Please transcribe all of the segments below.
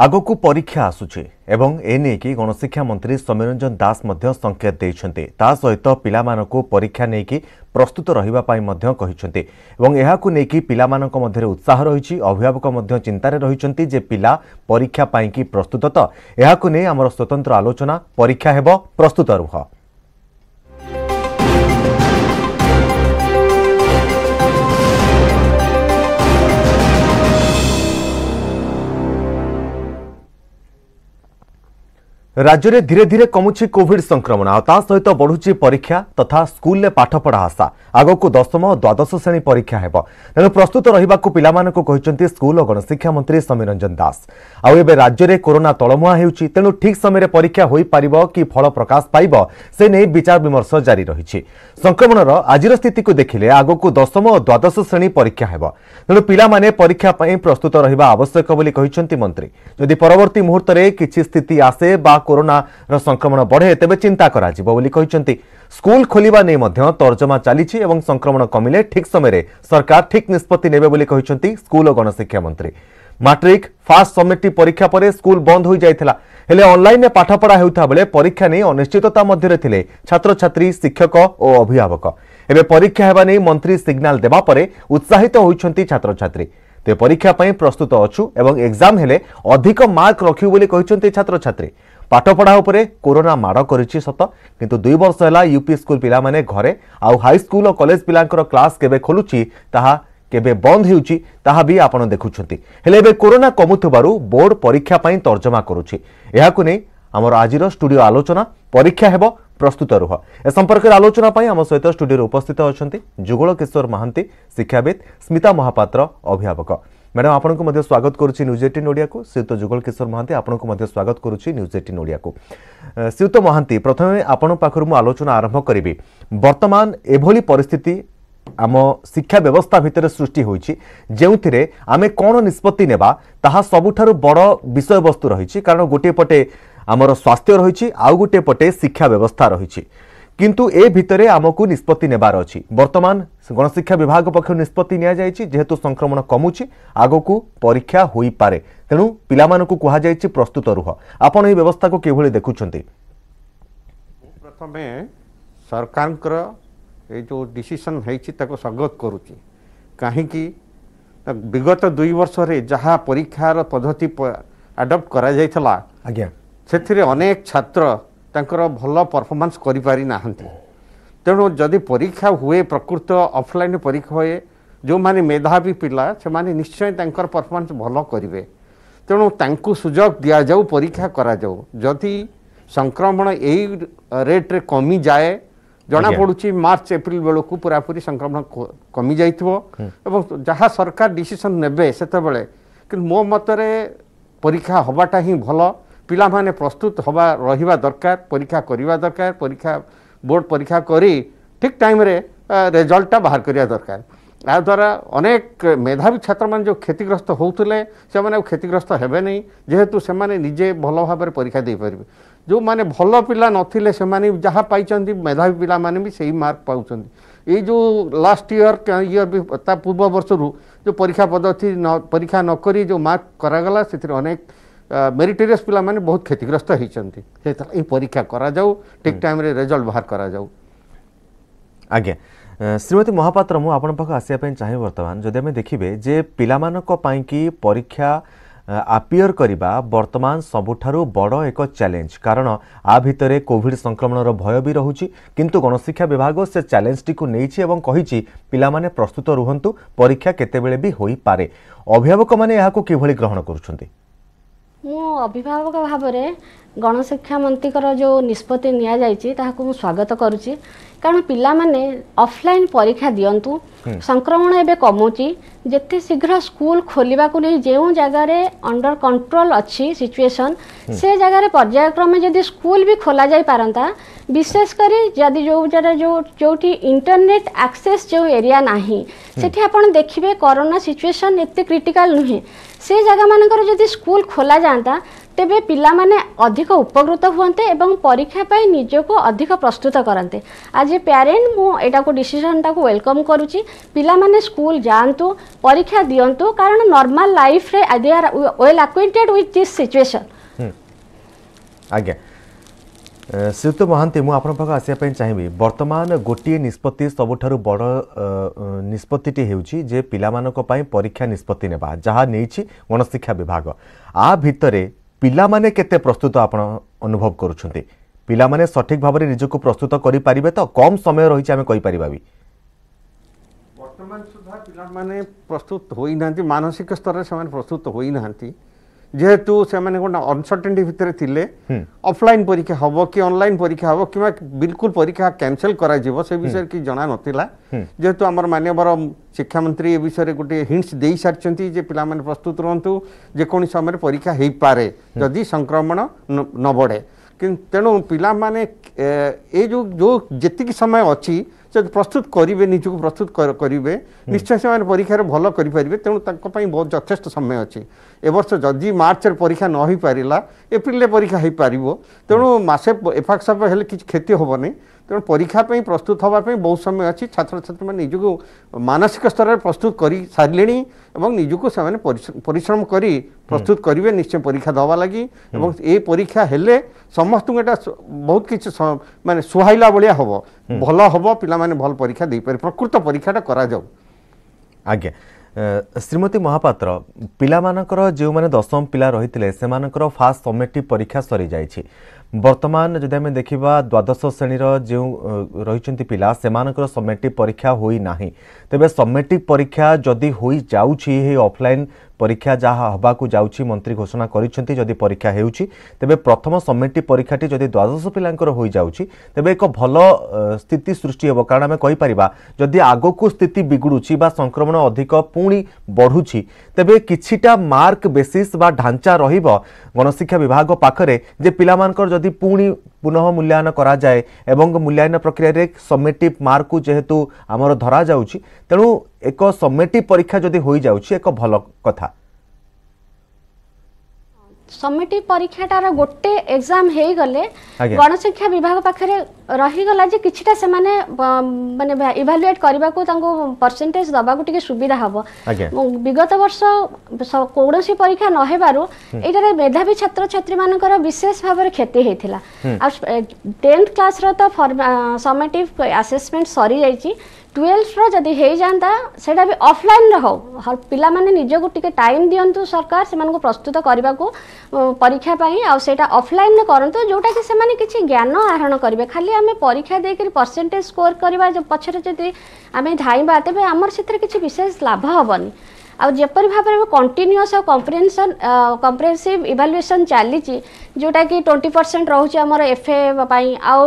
आगकू परीक्षा आसुचे एवं एने की गणशिक्षा मंत्री समीरंजन दास मध्य संकेत देइछन्ते। ता सहित पिलामानकू परीक्षा नेकी प्रस्तुत रहिबा पाई मध्य कहिछन्ते एवं एहाकू नेकी पिलामानक मध्यरे उत्साह रहिछि। अभिभावक मध्य चिंतारे रहिछन्ति जे पिला परीक्षा पाई की प्रस्तुत त एहाकू ने हमर स्वतंत्र आलोचना परीक्षा हेबो प्रस्तुत रह। राज्य में धीरे धीरे कमुची कोविड संक्रमण आता सहित बढ़ुची परीक्षा तथा स्कूल में पाठपढ़ा आशा। आगक दशम और द्वादश श्रेणी परीक्षा हेब तेणु प्रस्तुत रहिबाकू पिलामानकू कहिसेंती स्कूल और गणशिक्षा मंत्री समीरंजन दास। आउ एबे राज्य में कोरोना तलमुहा हेउची तेणु ठीक समय परीक्षा हो पारिबो कि फल प्रकाश पाइबो से नै विचार विमर्श जारी रहिछि। संक्रमणर आजिर स्थिति को देखिले आगक दशम और द्वादश श्रेणी परीक्षा हेब तेणु पिलामाने परीक्षा पई प्रस्तुत रहिबा आवश्यक बोली कहिसेंती मंत्री। जदि परवर्ती मुहूर्त में किछि स्थिति आसे बा कोरोना संक्रमण बढ़े तेबे चिंता कराजिबो बोली कहिसेंती। स्कूल खोलिबा नै मध्य तर्जमा चालिछि एवं संक्रमण कमिले ठीक समय सरकार ठीक निष्पत्ति नेबे बोली कहिसेंती स्कूल और गणशिक्षा मंत्री। मैट्रिक फास्ट समेटी परीक्षा पर स्कूल बंद हो जाइथिला हेले ऑनलाइन पाठपढ़ा हेउथा बेले परीक्षा नै अनिश्चितता मध्यरे थिले छात्र छात्री शिक्षक और अभिभावक। एबे परीक्षा हेबा नै मंत्री सिग्नल देबा परे उत्साहित होइछन्ती छात्र छात्री। ते परीक्षा पई प्रस्तुत अछु एवं एग्जाम हेले अधिक मार्क रखियु बोली कहिसेंती छात्र छात्री। पाठपढ़ा उपरे कोरोना माड़ करिछि सत किंतु 2 वर्ष हला यूपी स्कूल पिला माने घरे आउ हाई स्कूल और कॉलेज पिलांकर क्लास केबे खोलुछि ताहा केबे बंद हेउछि ताहा भी आपण देखुछन्ति। हेले बे कोरोना कमुथबारु बोर्ड परीक्षा पई तर्जमा करुछि। एहाकु नै हमर आजिर स्टूडियो आलोचना परीक्षा हेबो प्रस्तुत रह। ए संपर्क आलोचना पई हम सहित स्टूडियो रे उपस्थित अछन्ति जुगल किशोर महांती शिक्षाविद, स्मिता महापात्र अभिभावक। मैडम आपण को मध्य स्वागत करुछि न्यूज 18 ओडिया को। श्रीयुत जुगल किशोर महांती आपण को मध्य स्वागत करुछि न्यूज 18 ओडिया को। श्रीयुत महांती प्रथमे आपण पाखरु मु आलोचना आरंभ करिबी। वर्तमान एभली परिस्थिति आम शिक्षा व्यवस्था भितर सृष्टि होइछि जेउथिरे आमे कोन निष्पत्ति नेबा ताहा सबुठारु बड़ विषय वस्तु रहिछि। कारण गोटे पटे आमर स्वास्थ्य रहिछि आउ गोटे पटे शिक्षा व्यवस्था रहिछि किंतु ए भितरे आमकू निष्पत्ति नेबार अछि। वर्तमान गणशिक्षा विभाग पक्ष निष्पत्ति निया जायछि जेहेतु संक्रमण कमुछि आगकू परीक्षा होई पारे तेणु पिलामानकू कुहा जायछि प्रस्तुत रह। आपण ए व्यवस्था को केभली देखुछन्ति? प्रथमे सरकारकर ए जो डिसिजन हेछि ताको स्वागत करूछि काहे कि विगत 2 वर्ष रे जहा परीक्षार पद्धति अडॉप्ट करा जायथला आज्ञा सेथिरे अनेक छात्र तांकर भल परफॉर्मेंस करि पारि नाहंती। तेणु जदि परीक्षा हुए प्रकृत ऑफलाइन परीक्षा हुए जो माने मेधावी पिला से माने निश्चय तांकर परफॉर्मेंस भल करिवे। तेणु तांकु सुजोग दिया जाऊ परीक्षा करा जाऊ। जदि संक्रमण एई रेट रे कमी जाए जना पडुची मार्च एप्रिल बेलकू पूरापूरी संक्रमण कमी जाइतबो एवं जहा सरकार डिसिजन नेबे सेते बेले कि मो मतरे परीक्षा हबाटा ही भल। पिला माने प्रस्तुत हवा रहिबा दरकार परीक्षा करिबा दरकार परीक्षा बोर्ड परीक्षा करी ठीक टाइम रे रिजल्ट बाहर करिया दरकार। आ द्वारा अनेक मेधावी छात्र मान जो क्षतिग्रस्त होउतले से माने क्षतिग्रस्त हेबे नै जेहेतु से माने निजे भलो भाबरे परीक्षा देइ परिबे। जो माने भलो पिला नथिले से माने जहा पाइचंदी मेधावी पिला माने भी सही मार्क पाउचंदी। ए जो लास्ट ईयर भी ता पूर्व वर्ष रु जो परीक्षा पद्धति परीक्षा न करी जो मार्क करागला सेतिर अनेक मेरिटोरियस पिला माने बहुत क्षतिग्रस्त होइचंती। ए परीक्षा करा जाऊ ठीक टाइम रे रिजल्ट बाहर करा जाऊ। आज्ञा श्रीमती महापात्र मु आपन पाख आसी अपन चाहे वर्तमान जदि हम देखिबे जे पिला मानक पई की परीक्षा अपियर करिबा वर्तमान सबुठारु बड़ एक चैलेंज। कारण आ भितरे कोविड संक्रमणर भय भी रहुछि किंतु गणशिक्षा विभाग से चैलेंज टी को नैछि एवं कहिछि पिला माने प्रस्तुत रहंतु परीक्षा केतेबेले भी होई पारे। अभिभावक माने याको केभली ग्रहण करूछन्ती? मु अभिभावक भाव में गणशिक्षा मंत्री जो निष्पत्ति निया जायछि ताहाकु मु स्वागत करुछि। कारण पिला माने ऑफलाइन परीक्षा दियंतु संक्रमण एबे कमुछि जेते शीघ्र स्कूल खोलिबा को नै जेउ जगह रे अंडर कंट्रोल अछि सिचुएशन से जगह रे पर्यायक्रमे जदि स्कूल भी खोला जाय पारंता विशेष करी जदि जो जरा जो जोटी इंटरनेट एक्सेस जो एरिया नाही सेठी आपण देखिबे कोरोना सिचुएशन एते क्रिटिकल नहे से जगह मानकर जदि स्कूल खोला जाता तेबे पिला माने अधिक उपकृत हुअन्ते एवं परीक्षा पाई निजको अधिक प्रस्तुत करन्ते। आज ए पेरेन्ट मु एटाको डिसिजनटाको वेलकम करूची। पिला माने स्कूल जान्तु, परीक्षा दियन्तु, कारण नॉर्मल लाइफ रे they are well acquainted with this situation. आज्ञा स्मिता महापात्र मु आपन पाखा आसी पई चाहिबी। वर्तमान गोटिए निष्पत्ति सबठारु बड़ निष्पत्तिटी हेउची जे पिला मानको पई परीक्षा निष्पत्ति नेबा, जहा नेछि गणशिक्षा विभाग। आ भितरे पिला माने केते प्रस्तुत आपण अनुभव करूछन्ते? पिला माने सठिक भाबरे निजको प्रस्तुत करि परिबे त? कम समय रहिछि आमे कहि परिबा भी। वर्तमान सुधा पिला माने प्रस्तुत होई नांती, मानसिक स्तर रे समान प्रस्तुत होई नांती, जेहेतु से माने कोना अनसर्टेनिटी भितरे थिले। ऑफलाइन परीक्षा हबो कि ऑनलाइन परीक्षा हबो किमा बिल्कुल परीक्षा कैंसिल करा जिवो से विषय कि जाना नथिला। जेहेतु हमर मान्यवर शिक्षा मंत्री ए विषय रे गुटे हिंट्स देई सारचंती जे पिला माने प्रस्तुत रहंतु, जे कोनी समय परीक्षा हेई पारे जदी संक्रमण न बढ़े। तेणु पिला माने ए जो जो जेतिक समय अछि से प्रस्तुत करिवे, निजको प्रस्तुत करिवे, निश्चय से माने परीक्षा रे भलो करि परिबे। तेणु तांको पई बहुत जथेष्ट समय अछि। ए वर्ष जदि मार्च रे परीक्षा न होई पारिला, एप्रिल रे परीक्षा हेई पारिबो। तेणु मासे एफाक्सप हेले किछ क्षति होबने। तेणु परीक्षा पई प्रस्तुत होबा पई बहुत समय अछि। छात्र छात्र माने निजको मानसिक स्तर रे प्रस्तुत करि सारलेनी एवं निजको से माने परिश्रम करि प्रस्तुत करिवे, निश्चय परीक्षा दवा लागि। एवं ए परीक्षा हेले समस्त एटा बहुत किछ माने सुहाइला बलिया होबो, भलो होबो, पिला माने भल परीक्षा दे पारे, प्रकृत परीक्षाटा करा जाऊ। आज्ञा श्रीमती महापात्र, पिला मानकर जो माने दशम पिला रहितले से मानकर फास्ट समेटिव परीक्षा सरी जाईछि। वर्तमान जदि आम देखा द्वादश श्रेणी जो रही पिला से मानकर समेटिव परीक्षा होई नाही, तेबे समेटिव परीक्षा जदि होई जाउछि, हे ऑफलाइन परीक्षा जहाँ हवा को जाउछि मंत्री घोषणा करिसेंती, जदि परीक्षा हेउछि तेबे प्रथम समेटिव परीक्षाटी जदि द्वादश पिलांकर होई जाउछि तेबे एक भलो स्थिति सृष्टि हेबो। कारण आमे कहि परिबा जदि आगको स्थिति बिगुडुछि बा संक्रमण अधिक पुणी बढ़ुछि, तेबे किछिटा मार्क बेसिस बा ढांचा रहिबो गणशिक्षा विभाग पाखरे जे पिला मानकर जदि पुणी पुनः मूल्यांकन करा जाए एवं मूल्यांकन प्रक्रिया रे समेटिव मार्क को जेहेतु आमर धरा जाउछि, तेणु एक समेटिव परीक्षा जदि होई जाउछि एक भलो कथा। समिति परीक्षाटार गोटे एग्जाम हो गले गणशिक्षा विभाग पाखे रहीगला जे किछिटा से माने माने इवालुएट करबा को तांको परसेंटेज दबा को टिके सुविधा हबो। विगत वर्ष कोनोसी परीक्षा न हेबारो एटारे मेधावी छात्र छात्री मानकर विशेष भाव क्षति हेतिला। आ 10th क्लास रो तो समेटिव असेसमेंट सरी जाईची। 12th रो जदि हे जानता सेटा भी ऑफलाइन रहो, हर पिला माने निज को टिके टाइम दियंतु, सरकार से मानको प्रस्तुत करबा को परीक्षा पाई आ सेटा ऑफलाइन न करंतु, जोटा कि से माने किछि ज्ञान आहरण करबे। खाली आमे परीक्षा देकर परसेंटेज स्कोर करबा जो पछरे जदि आमे धाइबा तेबे हमर क्षेत्र किछि विशेष लाभ हबनी। आ जेपरि भाव में कंटिन्यूअस और कम्प्रिहेन्सिव इवालुएसन चली जोटा कि 20% रोचे आमर एफए पाई, आउ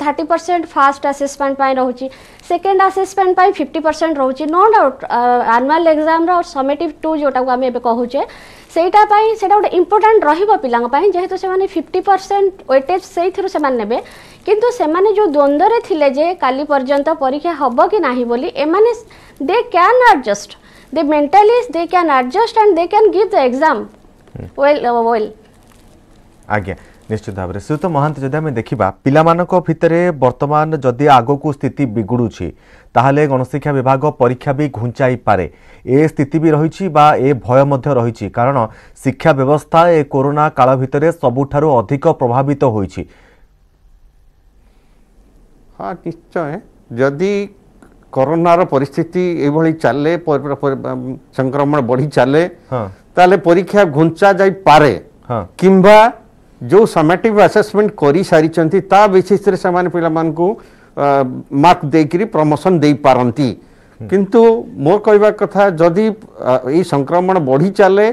30% फास्ट आसेसमेंट पाई रोचे, सेकेंड आसेसमेंट पाई 50% रोचे। नो डाउट आनुआल एग्जाम रो समेटिव 2 जोटा को आम ए कहूचे सेटा पाई सेटा गोटे इम्पोर्टाट रहा पिलांग पाई, जेहेतु से माने 50% वेटेज से माने नेबे। किंतु से माने जो द्वंद्व रे थिले जे काली पर्यंत परीक्षा हबो कि नाही बोली, एमाने they can adjust, the mentalists they can adjust and they can give the exam well। आज्ञा निश्चित भाव में स्मिता महापात्र जदि आम देखा पिला मानक भितरे वर्तमान जदि आगको स्थिति बिगुड़ुछि ताहले गणशिक्षा विभाग परीक्षा भी घुंचाई पारे, ए स्थिति भी रही बा ए भय मध्य रही, कारण शिक्षा व्यवस्था ए कोरोना काल भितरे सबुठारु अधिक प्रभावित होइछि। हाँ निश्चय, जदि कोरोनार परिस्थिति एभली चले, संक्रमण बढ़ी चले, ताले परीक्षा घुंचा जाई पारे। किंबा जो समेटिव असेसमेंट करी सारी ता विशेष रे समान पिला मान को मार्क देकरी प्रमोशन दे पारंती। किंतु मोर कहवा कथा जदि ए संक्रमण बढ़ी चले,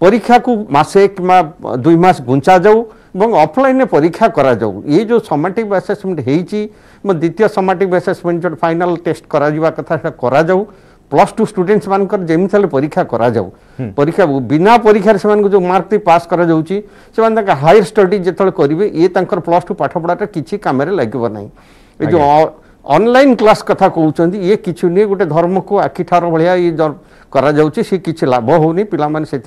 परीक्षा को मासे किमा 2 मास घुंचा जाऊ, ऑफलाइन परीक्षा करा जाऊ। ये जो समेटिव असेसमेंट हो, द्वितीय समेटिव असेसमेंट जो फाइनल टेस्ट करा जीवा कथा करा जाऊ, प्लस 2 स्टूडेंट्स मानकर जेमथल परीक्षा करा जाऊ। परीक्षा बिना परीक्षा रे समान को जो मार्क ते पास करा जाउची, से मान तक हायर स्टडी जेतल करिवे, ये तंकर प्लस 2 पाठपढ़ाटा किछि कामरे लागिबो नाही। ए जो ऑनलाइन क्लास कथा कहते हैं ये किसी नहीं गोटे धर्म को आखिठार भाया ये कर लाभ होनी पाने से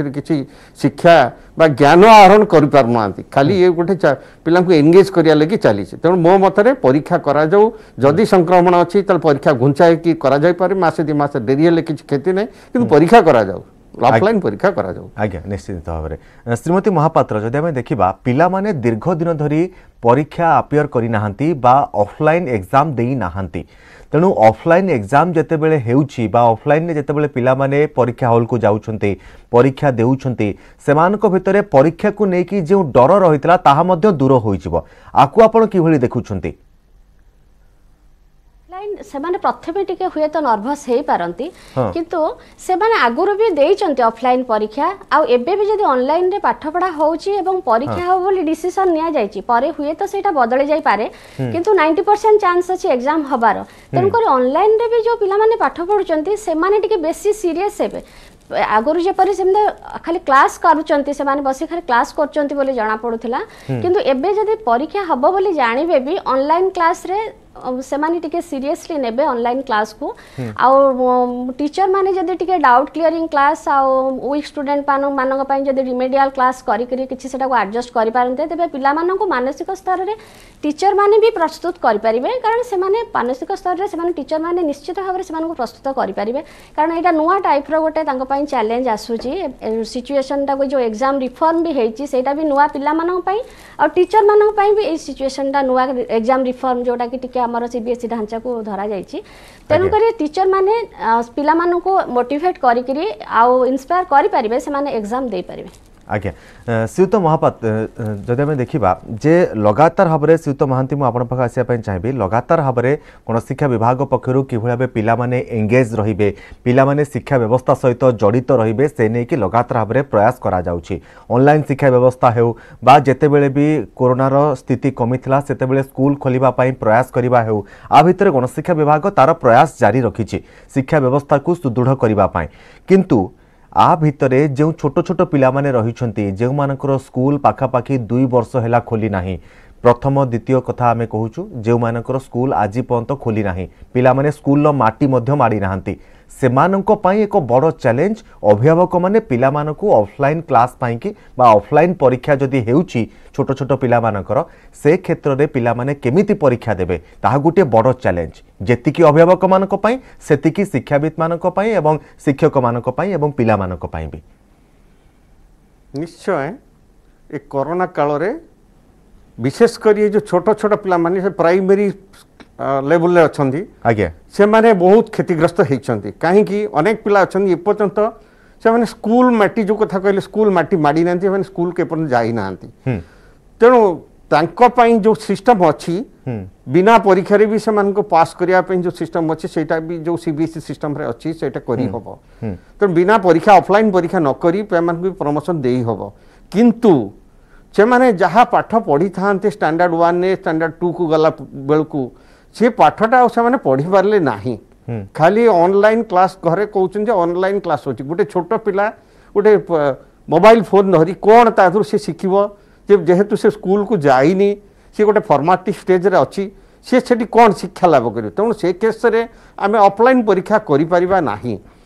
शिक्षा बा ज्ञान आहरण करना खाली ये गोटे पिला एंगेज करा लगी चली तेणु मो मतरे परीक्षा करी संक्रमण अच्छी परीक्षा घुंचाई कि मसे दि मस डेरी हेल्ले किसी क्षति ना कि परीक्षा कराऊ ऑफलाइन परीक्षा कराऊ। आज्ञा निश्चित भाव में श्रीमती महापात्र जदि आम देखा पाने दीर्घ दिन धरी परीक्षा अपियर करनाहांती बा ऑफलाइन एग्जाम देई नाहांती तेणु ऑफलाइन एग्जाम जते बेले हेउची बा ऑफलाइन ने जते बेले पिला माने परीक्षा हॉल को जाउछंती परीक्षा देउछंती समान को भितरे परीक्षा को नेकी जे डर रहितला ताहा मध्य दूर होई जिवो आकु आपण कि भली देखुछंती सेमाने प्रथमे टिके हुए तो नर्भस हो पारती किंतु से आगुरी भी देते ऑफलाइन परीक्षा आउ एबे भी जब ऑनलाइन रे पाठ पढ़ा होउची एवं परीक्षा हो बोली डिसीजन निया जायची परे हुए तो सेटा बदले जाय पारे किंतु 90% चांस अछि एग्जाम हबार तेणुक ऑनलाइन रे भी जो पिला माने पाठ पढुचंती से माने टिके बेसी सीरियस हेबे आगुरी जेपरी सेमदा खाली क्लास करुचंती से माने बसी खाली क्लास करचंती बोले जाना पडुथिला किंतु एबे जदि परीक्षा हबो बोली जानिबे भी ऑनलाइन क्लास रे सेमाने टिके सीरियसली नेबे ऑनलाइन क्लास को आउ टीचर माने जदि टिके डाउट क्लियरिंग क्लास आउ वीक स्टूडेंट मानक पई जदि रिमेडियल क्लास करी करी किछि सेटा को एडजस्ट करि पारनते तबे पिला मानन को मानसिक स्तर रे टीचर माने भी प्रस्तुत करि परिबे कारण सेमाने मानसिक स्तर रे सेमाने टीचर माने निश्चित भाबरे सेमान को प्रस्तुत करि परिबे कारण एटा नुवा टाइप रो गोटे तांको पई चैलेंज आसुची सिचुएशन टा को जो एग्जाम रिफॉर्म भी हेची सेटा भी नुवा पिला मानन पई आ टीचर मानन पई भी ए सिचुएशन टा नुवा एग्जाम रिफॉर्म जोटा कि टिके सीबीएसई ढांचा को धरा जाइए तेणुक टीचर माने पिला मानन को मोटिवेट करी आउ इंस्पायर करी परिबे से माने एग्जाम दे परिबे। आज्ञा श्रीयुत महापात्र जदि आम देखा जे लगातार भाव में श्रीयुत महांती मुझे पाखे आसापी चाहिए लगातार भाव में कौन शिक्षा विभाग पक्षर कि भाव पाने एंगेज रे पाने शिक्षा व्यवस्था सहित जड़ित रे से नहीं कि लगातार भाव में प्रयास ऑनलाइन शिक्षा व्यवस्था हो जितेबले भी कोरोनार स्थिति कमी था से स्कूल खोलने प्रयास करवा हो आ भितर गण शिक्षा विभाग तार प्रयास जारी रखी शिक्षा व्यवस्था को सुदृढ़ करने किंतु आ भितरे जो छोट छोट पिला माने रहिछंती जो मानकर स्कूल पाखापाखी 2 वर्ष है खोली ना प्रथम द्वितीय कथा आम कहूँ जो मानकर स्कूल आज पर्यंत खोली ना पिला माने स्कूल माटी मध्य माड़ी नाहंती से मानको पाई एक बड़ चैलेंज अभिभावक माने पिला मानको ऑफलाइन क्लास पाई कि बा ऑफलाइन परीक्षा जदि हेउची छोट छोट पिला मानकर से क्षेत्र रे पिला माने केमिति परीक्षा देबे ताहा गुटे बड़ चैलेंज जेतिकी अभिभावक मानको पाई सेतिकी शिक्षाविद मानको पाई एवं शिक्षक मानको पाई एवं पिला मानको पाई भी निश्चय ए कोरोना काल रे विशेषकर ये जो छोट छोट पिला माने से प्राइमरी लेवल ले अच्छी आज्ञा से माने बहुत क्षतिग्रस्त होती कहीं अनेक पिला अच्छा एपर्तंत से माने स्कूल माटी जो कथा कहले स्कूल माटी माड़ी ना से स्कूल के पर्यंत जाई ना तेणु जो सिस्टम अच्छी बिना परीक्षा रे भी से मानको पास करने जो सिस्टम अच्छी से जो सीबीएसई सिस्टम अच्छी से हम तेणु बिना परीक्षा ऑफलाइन परीक्षा न करी भी प्रमोशन दे हम किंतु से माने जहाँ पाठ पढ़ी था स्टैंडर्ड 1 स्टैंडर्ड 2 को गला बेलू से पाठटा से पढ़ी पारे ना खाली ऑनलाइन क्लास घरे कहते ऑनलाइन क्लास हो गोटे छोट पिला गोटे मोबाइल फोन धरी कौन ताधर से शिखब जेहेतु से स्कूल को जाइनी सी गोटे फॉर्मेटिव स्टेज रे अच्छी सी कौन शिक्षा लाभ कर तेणु से केस रे आम ऑफलाइन परीक्षा करा ना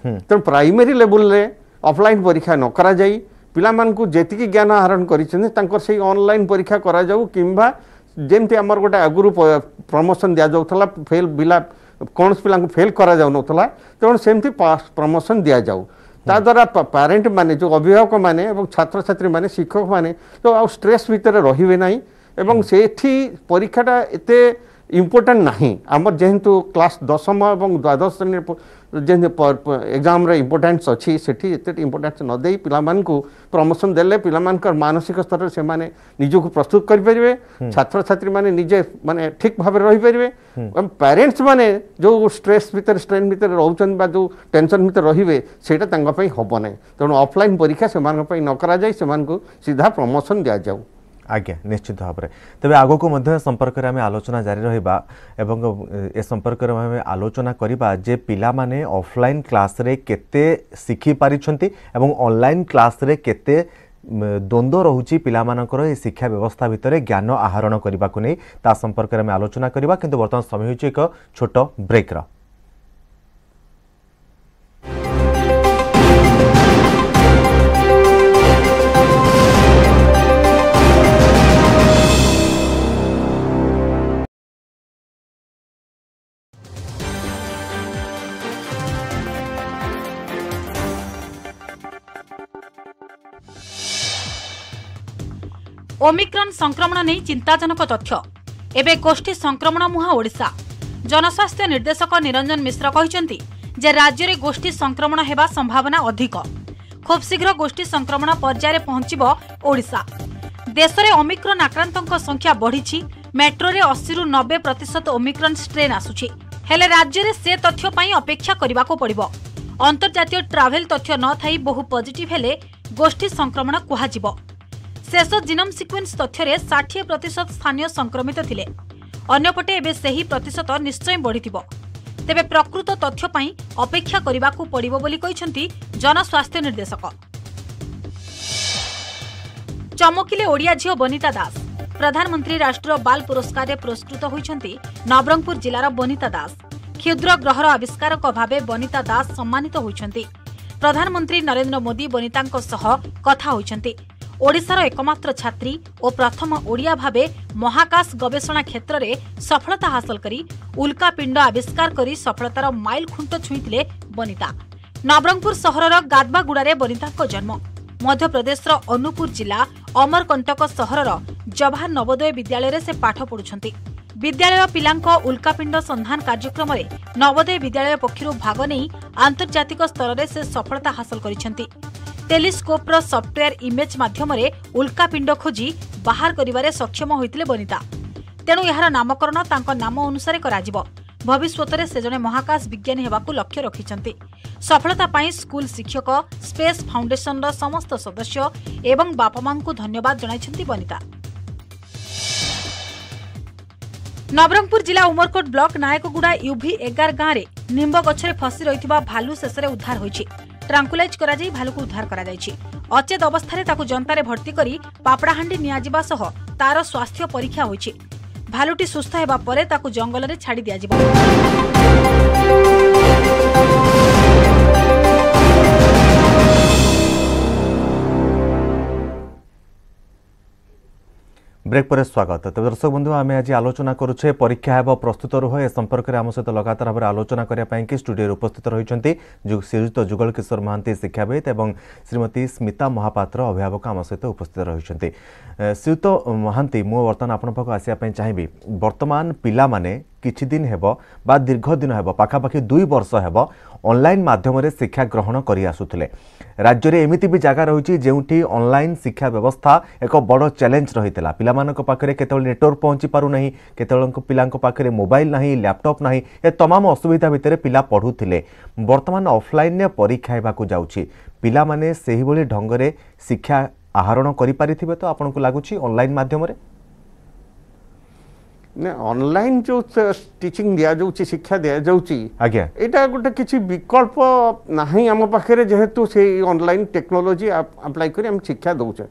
तेणु प्राइमरी लेवल रे ऑफलाइन परीक्षा न करा जाई पिला मानकु जेतिकी ज्ञान आहरण करिसेने तांकर से ऑनलाइन परीक्षा करा जाऊ किंबा जेमती आमर गोटे आगुरु प्रमोशन दि जाऊला फेल बिला कौन पिला फेल करा जाऊ नथला तेणु सेमती प्रमोशन दि जाऊ ता द्वारा पेरेंट माने जो अभिभावक माने एवं छात्र छात्री माने शिक्षक माने तो आ स्ट्रेस भितर रहिबे नाही एवं सेठी परीक्षाटा एते इम्पोर्टेंट नाही आमर जेहेतु क्लास 10 एवं 12 श्रेणी जेन एग्जाम इम्पोर्टेन्स अच्छी से इम्पोर्टेन्स न दे पिला मानकु प्रमोशन देले पिला मानकर मानसिक स्तर से माने निजको प्रस्तुत करें छात्र छात्री माने निजे माने ठीक भाव रही पारे पेरेन्ट्स माने जो स्ट्रेस भीतर स्ट्रेन भीतर रोचन बा जो टेंशन भीतर रही सेटा तांगा पई होबो नै तेणु ऑफलाइन परीक्षा से मानका पई न करा जाय से मानकु सीधा प्रमोशन दिया जाऊ। आज्ञा निश्चित भाव में तेज आग को मध्य संपर्क में आलोचना जारी रहा ए संपर्क में आम आलोचना करवा जे पिला माने ऑफलाइन क्लास रे केते शिखिपारी एवं ऑनलाइन क्लास रे केते द्वंद्व रोचे पाकर शिक्षा व्यवस्था भितर ज्ञान आहरण करने को नहीं संपर्क में आलोचना करवा कि बर्तमान समय हो एक छोट ब्रेक। ओमिक्रॉन संक्रमण नहीं चिंताजनक तथ्य एवं गोष्ठी संक्रमण मुहां ओडिशा। जनस्वास्थ्य निर्देशक निरंजन मिश्रा कहते जे राज्य में गोष्ठी संक्रमण होगा संभावना अधिक। खूब शीघ्र गोष्ठी संक्रमण पर्याय पहुंचबो ओडिशा। देश में ओमिक्रॉन आक्रांतों संख्या बढ़ी। मेट्रो में 80-90% ओमिक्रॉन स्ट्रेन आसुची। हेले राज्य में से तथ्य पई अपेक्षा करने को पड़िबो। अंतर्जातीय ट्रावेल तथ्य न थाई बहु पॉजिटिव हेले गोष्ठी संक्रमण कहाजिबो। शेष जीनोम सिक्वेन्स तथ्य में 60% स्थानीय संक्रमित थिले। अन्यपटे एवं से ही प्रतिशत निश्चय बढ़ी। तेबे प्रकृत तथ्य पई अपेक्षा करने को पड़िबो बोली कहछंती जनस्वास्थ्य निर्देशक। चमकिले ओडिया झियो बनीता दास। प्रधानमंत्री राष्ट्रीय बाल पुरस्कार रे पुरस्कृत होइछंती नवरंगपुर जिलार बनीता दास। क्षुद्र ग्रहर आविष्कारक भावे बनीता दास सम्मानित होइछंती। प्रधानमंत्री नरेंद्र मोदी बनीतांक सह कथा होइछंती। ओडिशार एकमात्र छात्री और प्रथम ओडिया भावे महाकाश गवेषणा क्षेत्र में सफलता हासिल करी उल्का पिंड आविष्कार करी सफलतार माइल खुंट छुईले बनीता। नवरंगपुर सहरर गादबागुड़ा बनीता जन्म। मध्यप्रदेश अनुपुर जिला अमरकंटक सहरर जवाहर नवोदय विद्यालय से पाठ पढ़ुं। विद्यालय पिलांको उल्कापिंड संधान कार्यक्रम में नवोदय विद्यालय पक्षर भाग नहीं आंतर्जातिक स्तर में से सफलता हासिल करिसेंती। टेलीस्कोपर सॉफ्टवेयर इमेज माध्यम उल्कापिंड खोजी बाहर करिवारे सक्षम होइतिले बनीता। तेणु यार नामकरण तांको नाम अनुसार कराजिबो। भविष्यत से जने महाकाश विज्ञानी हेबाकू लक्ष्य रखिसेंती। सफलता पाई स्कूल शिक्षक स्पेस फाउंडेशन रो समस्त सदस्य एवं बापा को धन्यवाद जणाइसेंती बनीता। नवरंगपुर जिला उमरकोट ब्लॉक नायकगुडा UV-11 गाँव में निम्ब गछरे फसी रही भालू शेषे उद्धार होइछि। ट्रांकुलाइज कर भालू को उद्धार कर अचेत अवस्था जनतार भर्ती कर पापड़ाहाँ निज्ञा सह तार स्वास्थ्य परीक्षा होइछि। भालूटी सुस्थ होगापर जंगल में छाड़ दिया। ब्रेक पर स्वागत। तेज दर्शक बंधु आम आज आलोचना करुचे परीक्षा हे प्रस्तुत रुह ए संपर्क में आम सहित लगातार भाव आलोचना करने कि स्टूडियो उपस्थित रही श्रीयुक्त जुगल किशोर महांती शिक्षाविद और श्रीमती स्मिता महापात्र अभिभावक आम सहित उपस्थित रही। श्रीयुक्त महांती मु बर्तमान आपको आसपी चाहिए। बर्तमान पिला माने किछि दिन हेबो बा दीर्घ दिन हेबो पाखापाखि 2 वर्ष हेबो ऑनलाइन माध्यम रे शिक्षा ग्रहण करी आसुथिले। राज्य रे एमिति भी जागा रहिछि जेउठी ऑनलाइन शिक्षा व्यवस्था एक बड़ चैलेंज रहितला। पिला मानको पाखरे केतोल नेटवर्क पहुंची पारु नाही, केतोल पिलांको पाखरे मोबाइल नाही, लैपटॉप नाही, ए तमाम असुविधा भितर पिला पढुथिले। वर्तमान ऑफलाइन ने परीक्षा हेबाकू जाउछि। पिला माने सेहि भली ढंग रे शिक्षा आहरण करि पारिथिबे तो आपनकू लागुछि ऑनलाइन माध्यम रे ने ऑनलाइन जो टीचिंग दिया दिजाऊँगी शिक्षा दि जाऊँगी यहाँ गोटे किसी विकल्प नहीं आम पाखे जेहेतु से ऑनलाइन टेक्नोलोजी अप्लाई करें शिक्षा दौचे।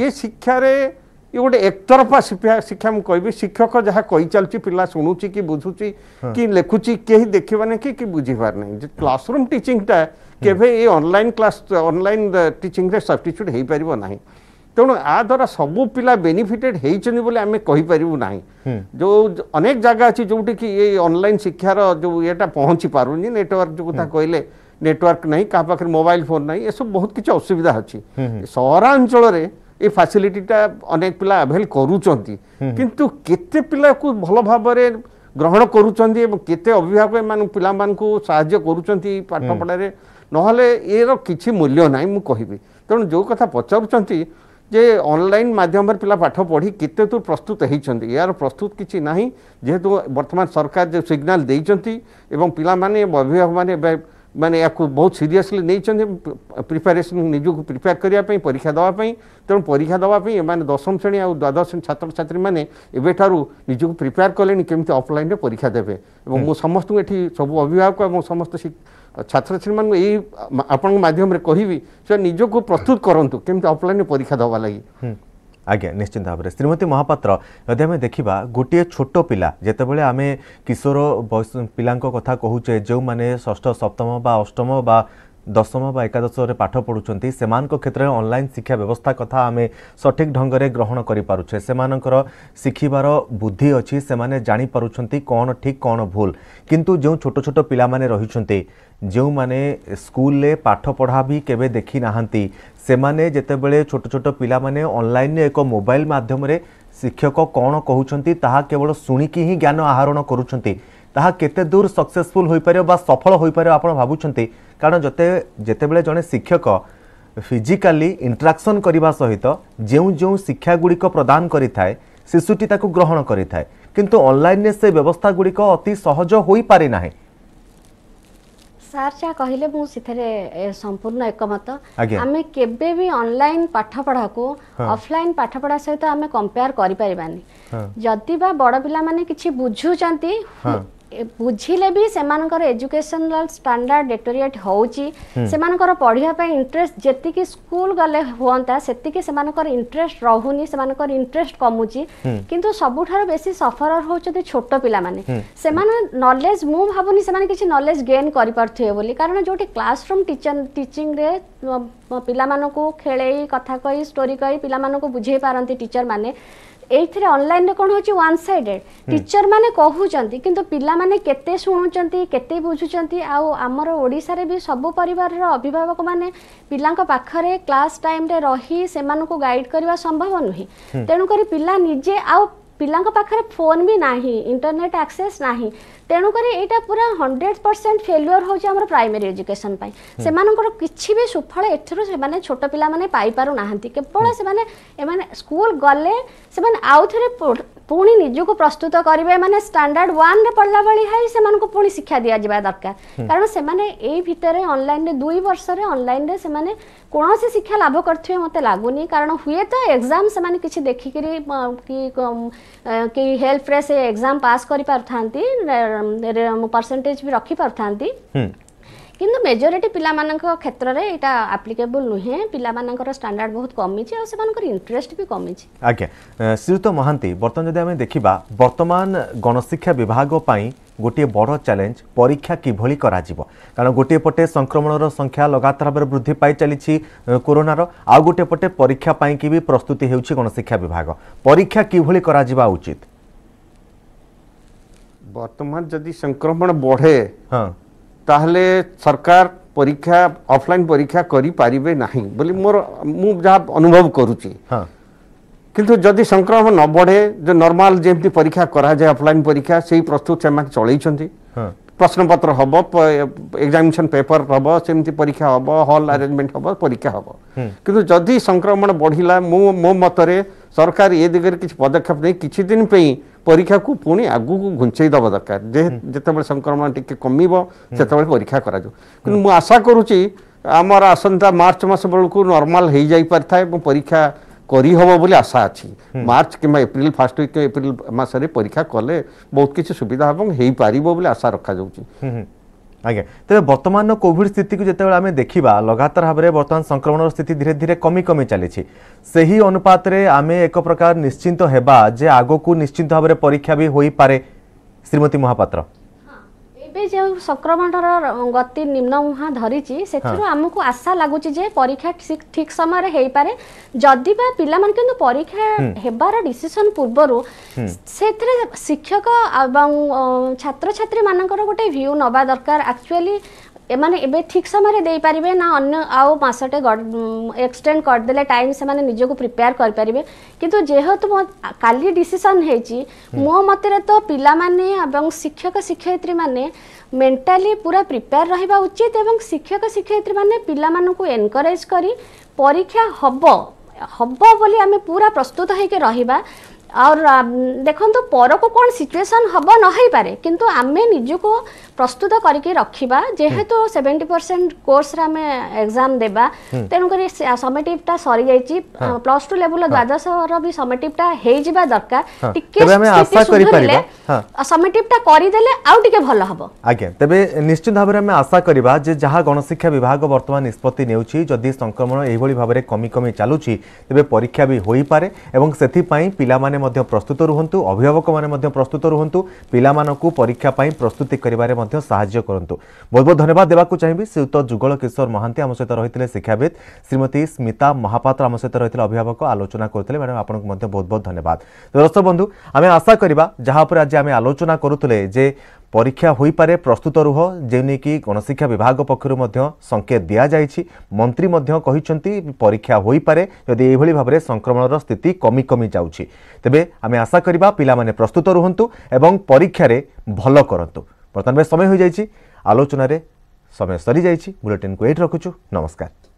ये शिक्षा रे ये गोटे एकतरफा शिक्षा मुझे कहबी शिक्षक जहाँ कही चलती पिला शुणुची कि बुझुची कि लिखुची कहीं देखा ना कि बुझीबार नहीं। क्लासरूम टीचिंगटा केवे ये online class online teaching substitute हो पार ना। तेणु आ द्वारा सबू पिला बेनिफिटेड होती बोले आम कहीपरू ना। जो अनेक जगह अच्छी जोटी कि ये ऑनलाइन शिक्षार जो येटा पहुँची पारुनी नेटवर्क जो कथा कहले नेटवर्क नहीं क्या पाखे मोबाइल फोन नहीं ये सब बहुत किसी असुविधा अच्छी। सहरांचल में ये फैसिलिटीटा अनेक पिला अभेल करूँगी किंतु केते पिला को भल भाव ग्रहण करूँगी केते अभिभावक मान पिला मानकू साहाय्य करूँगी पाठपढ़ारे नहले यार किसी मूल्य ना मुझे कहबी। तेणु जो कथा पचारूँगी जे ऑनलाइन माध्यम पिला पाठ पढ़ी कितने दूर प्रस्तुत होती यार प्रस्तुत किसी ना जेहेतु बर्तमान सरकार जो सिग्नल देइचंती एवं पिला माने अभिभावक माने मैंने आपको बहुत सीरियसली नहीं प्रिपेरेसन निजक प्रिपेयर करने परीक्षा देवाई तेणु परीक्षा देवाई दशम श्रेणी और द्वादश श्रेणी छात्र छात्री मैंने निजक प्रिपेयर कले केमी अफलाइन परीक्षा देवे मु समस्त ये सब अभिभावक और समस्त छात्र छात्री मान आपण मध्यम कहि निजक प्रस्तुत करूँ केमी अफलाइन परीक्षा देवा लगी। आज्ञा निश्चित भाव में श्रीमती महापात्र यदि आम देखा गोटे छोट पिला जितेबाला आम किशोर पिला कथा कहूचे जो मैंने षष्ठ सप्तम बा अष्टम बा दशम बा एकादश रे पाठ पढ़ुंट से क्षेत्र में ऑनलाइन शिक्षा व्यवस्था कथा आम सठिक ढंग से ग्रहण करें से शिखिबार बुद्धि अच्छी से जापार कौन ठीक कौन भूल किंतु जो छोट छोट पिला रही जो माने स्कूल पाठ पढ़ा भी केबे देखी नहांती से माने जेतेबेले छोट छोट पिला माने ऑनलाइन एक मोबाइल माध्यम रे शिक्षक कौन कहउछंती ताहा केवल सुनिकी ही ज्ञान आहरण करूछंती ताहा केते दूर सक्सेसफुल होई पारे बा सफल होई पारे आपण भाबुछंती कारण जेतेबेले जने शिक्षक फिजिकली इंटरेक्शन करबा सहित जेउ जेउ शिक्षा गुड़िक प्रदान करिथाय शिशुटी ताकू ग्रहण करिथाय किंतु ऑनलाइन ने से व्यवस्था गुड़िक अति सहज होई पारे नाही। सार जहाँ कहले मुझे संपूर्ण एकमत आम केबे भी ऑनलाइन पाठ पढ़ा को ऑफलाइन पाठ पढ़ा सहित आम कंपेयर करि परिबानी जदि बा बड़ पिला माने किछि बुझुचंती बुझिले भी सेमानकर एजुकेशनल स्टैंडर्ड डेटोरिएट होउची सेमानकर पढ़िया पे इंटरेस्ट जति कि स्कूल गले होंता सेति कि सेमानकर इंटरेस्ट रहुनी सेमानकर इंटरेस्ट कमुची किंतु सबुठार बेसी सफरर होचते छोटो पिला माने सेमान नॉलेज मु भाबुनी सेमान किछि नॉलेज गेन करि परथे बोली कारण जोटी क्लासरूम टीचर टीचिंग रे पिला मानको खेलेई कथा कहि स्टोरी कहि पिला मानको बुझे पारंती टीचर माने एथरे ऑनलाइन रे कोन होची वन साइडेड टीचर माने कहूचंती किंतु पिला माने केते सुनुचंती केते बुझुचंती आउ हमर ओडिसा रे भी सब परिवार रे अभिभावक माने पिलांक पाखरे क्लास टाइम रे रही सेमान को गाइड करबा संभव नही तेनु करी पिला निजे आउ पिलांक पाखरे फोन भी नाही इंटरनेट एक्सेस नाही तेणु करी एटा पूरा 100% फेल्युअर होची हमर प्राइमरी एजुकेशन पाई सेमानकर किछि भी सुफल एथरो सेमाने छोटो पिला माने पाई पारु नाहंती केवल सेमाने एमाने स्कूल गले सेमाने आउथरे पुणी निजो को प्रस्तुत करिवे माने स्टैंडर्ड 1 रे पढला वाली हाई सेमान को पुणी शिक्षा दिया जिबा दरकार कारण सेमाने एई भितरे ऑनलाइन रे 2 वर्ष रे ऑनलाइन रे सेमाने कोनोसी शिक्षा लाभ करथवे मते लागुनी कारण हुए तो एग्जाम सेमाने किछि देखि करी कि हेल्प रे से एग्जाम पास करि पारथांती परसेंटेज भी रखी पारथांती किंतु मेजोरिटी पिला माननका क्षेत्र रे एटा एप्लीकेबल नुहे पिला माननकर स्टैंडर्ड बहुत कमी छी आ सेमानकर इंटरेस्ट भी कमी छी। आज्ञा श्रीयुत महांती वर्तमान जदि हम देखिबा वर्तमान गणशिक्षा विभाग पई गोटे बड़ चैलेंज परीक्षा किभली करा जीवो कारण गोटे पटे संक्रमणर संख्या लगातार भाव वृद्धि पाई चली कोरोनार आ गोटे पटे परीक्षा पई कि भी प्रस्तुति हेउची गणशिक्षा विभाग परीक्षा किभली करा जीवा उचित वर्तमान जदि संक्रमण बढ़े हाँ ताहले सरकार परीक्षा ऑफलाइन परीक्षा करी पारिबे नाही बोली मोर मु जा अनुभव करूची हाँ किंतु जदि संक्रमण न बढ़े जो नॉर्मल जेमती परीक्षा करा जाए ऑफलाइन परीक्षा सेही प्रस्तुत सेमान चलैछंती हाँ प्रश्नपत्र हब एग्जामिनेशन पेपर हब सेमती परीक्षा हब हॉल अरेंजमेंट हब परीक्षा हब किंतु जदि संक्रमण बढ़िला मो मतरे सरकार ए दिगरे किछ पदक्षेप नै किछि दिन पे परीक्षा को पुणी आगू घुंचई दवा दरकार जेतेबेले संक्रमण टिके कमीबो सेतेबेले परीक्षा करा जो किंतु मु आशा करूची हमर आसंता मार्च मास बेलकु नॉर्मल हे जाई परथाय परीक्षा करी हबो बोली आशा अछि मार्च किमा एप्रिल फर्स्ट वीक एप्रिल मास रे परीक्षा कले बहुत किछ सुविधा हबो हेई पारिबो बोली आशा रखा जाउची। आगे तेरे वर्तमान कोविड स्थिति को जेते आम देखा लगातार भाव में बर्तमान संक्रमण स्थिति धीरे धीरे कमी कमी चली से ही अनुपात रे आम एक प्रकार निश्चिंत तो हेबा जे आगो को निश्चिंत तो भाव में परीक्षा भी होई पारे। श्रीमती महापात्र जो संक्रमण गति निम्न मुहां धरी आमको आशा लगुच परीक्षा ठीक समय हो पाए जदि पिला मान किंतु परीक्षा हेबार डिसीजन पूर्व से शिक्षक और छात्र छात्री मानकर गोटे व्यू नवा दरकार एक्चुअली एमाने एबे ठीक समय दे पारे ना अन्न आउ मासटे एक्सटेंड करदे टाइम से निज को प्रिपेयर करें कितु जेहेतु काली डिसीजन है मो मते तो पिला माने शिक्षक शिक्षयित्री माने मेंटाली पूरा प्रिपेयर रहिबा उचित एवं शिक्षक शिक्षयित्री माने पिला माननकु एनकरेज करी परीक्षा हब हब बोली आमे पूरा प्रस्तुत होके रहिबा और देखो तो पर को कौन सिचुएसन हम नई पारे किंतु आम निजको प्रस्तुत करके रखा जेहेतु 70% कोर्स आम एग्जाम देवा तेणुक समेटिवटा सरी जाइए प्लस टू लेवल द्वादश भी समेटिवटा हो दरकार टिके समेटिवटा करदेले आउ टिके भल हम आज्ञा तेरे निश्चित भाव में आशा करवा जहाँ गणशिक्षा विभाग बर्तमान निष्पत्ति नेउछि जदि संक्रमण एभली भाव में कमी कमी चलुछि तेबे परीक्षा भी हो पारे एवं सेथिपाई पिला माने मध्य प्रस्तुत रुहंतु अभिभावक माने मध्य प्रस्तुत रुहंतु पिला मानकु परीक्षा पाई प्रस्तुति करिबारे मध्य सहाय्य करंतु। बहुत बहुत धन्यवाद देवाकु चाहिबि श्रीयुत जुगल किशोर महांती आम सहित रहिथिले शिक्षाविद श्रीमती स्मिता महापात्र आम सहित रहिथिले अभिभावक आलोचना करथिले मैडम आपनकु मध्य बहुत बहुत धन्यवाद। तो दर्शक बंधु आमे आशा करबा जहाँ पर आज आम आलोचना करुथले जे परीक्षा हो पारे प्रस्तुत रुह जेने कि गणशिक्षा विभाग पक्षर संकेत दि जाएगी मंत्री परीक्षा हो पारे जदि ये भाव में संक्रमण स्थिति कमी कमी जाऊँगी तेबे आम आशा करवा पाने प्रस्तुत रुहंतु एवं परीक्षा भल करंतु। बर्तमान समय हो जाए आलोचन समय सरी जाइए बुलेटिन को एट रखुचु नमस्कार।